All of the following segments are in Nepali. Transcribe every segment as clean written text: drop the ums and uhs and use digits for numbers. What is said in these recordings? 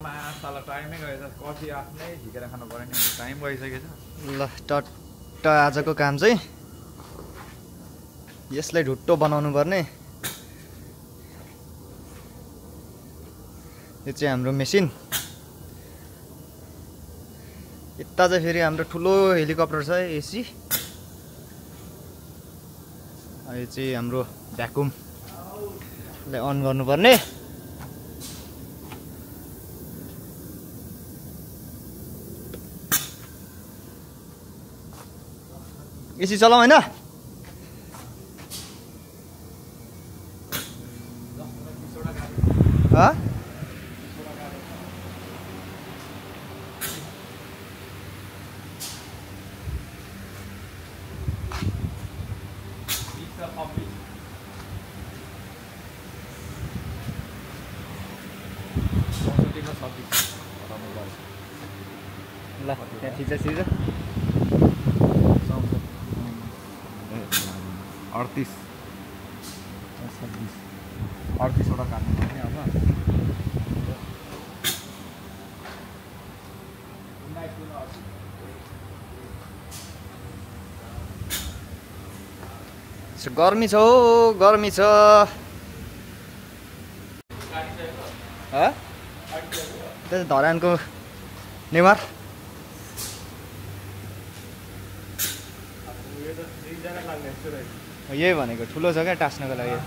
ल टट्ट आजको काम चाहिँ यसलाई ढुट्टो बनाउनु पर्ने। यो चाहिँ हाम्रो मेसिन। यता चाहिँ फेरि हाम्रो ठुलो हेलिकप्टर छ एसी। यो चाहिँ हाम्रो भ्याकुमलाई अन गर्नुपर्ने। एसी चलाऊ हैन। ल त्यहाँ थिच्छ 38 वटा काट्नु पर्ने। अब 19 गर्मी छ हो, गर्मी छ। त्यो धरानको नेवार यही भनेको ठुलो छ क्या टास्नको लागि।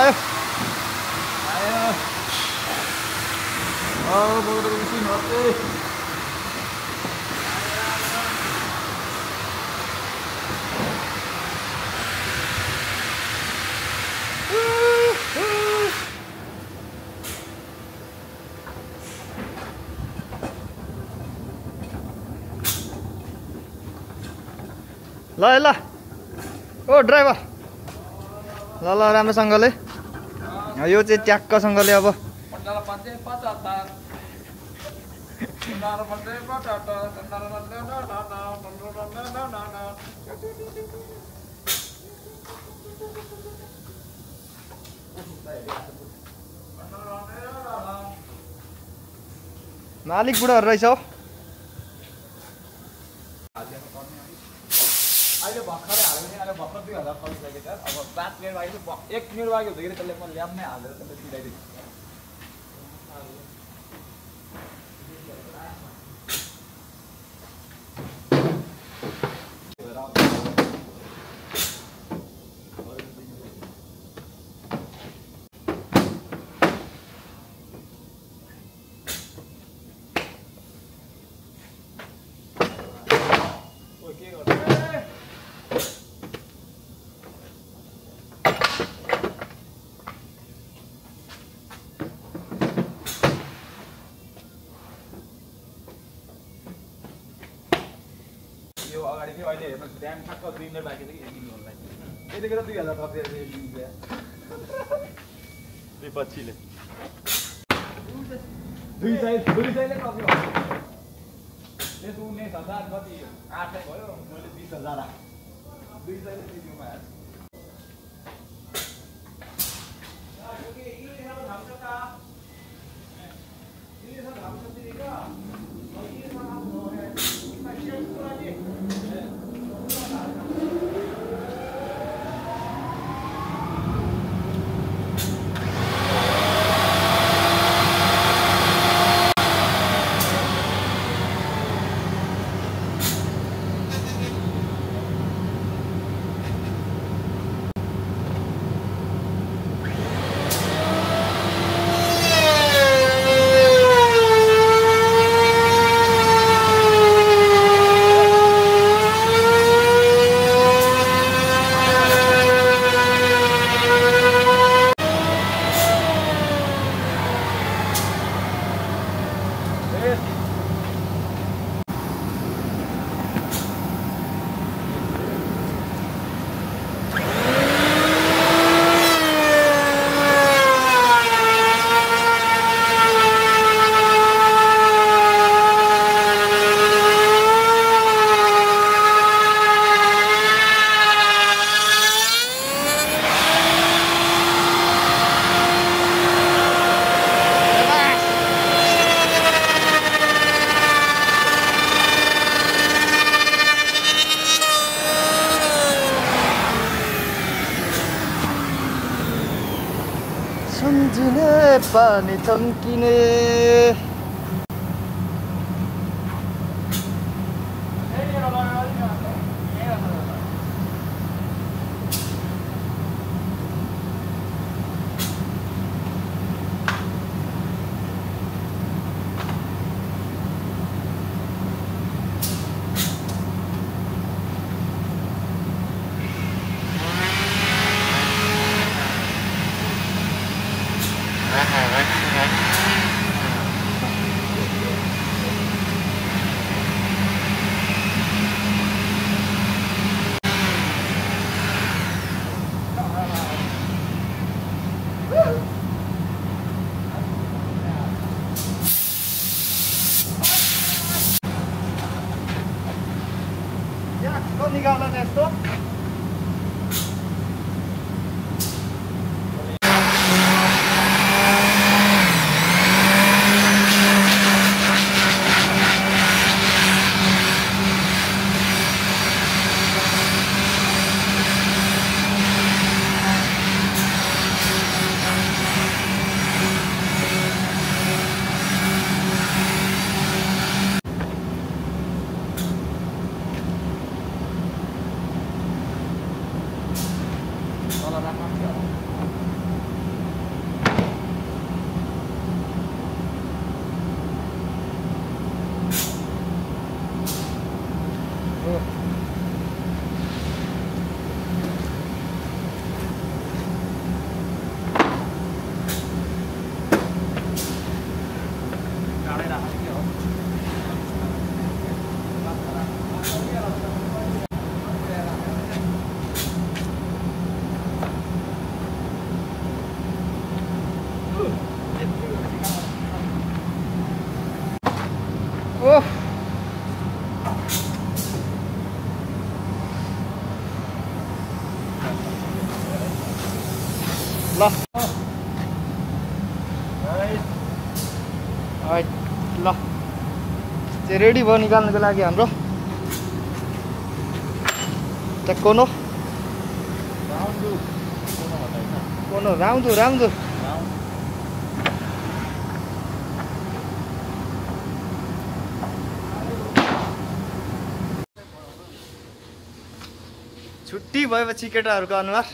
油！加油！ ल ओ ड्राइभर ल राम्रोसँगले यो चाहिँ ट्याक्कसँगले अब मालिक बुढाहरु रहेछ हौ एक मिनट बाकी हो गया चले मैं लैब में आ गया तो सीधा ही डैम ठक्क 2 मिनेट बाकी थियो कि 1 मिनेट लाग्यो यतिखेर 2000 थपेर दिन्छ विपक्षीले दुई साइड कति भयो त्यस 19000 कति 8 भयो मैले 20000 राख दुई साइड दिनुमा पानी थम्किने ल रेडी भयो निकाल्नको लागि हाम्रो कोनो राउन्डु राउन्डु छुट्टी भएपछि केटाहरुको अनुहार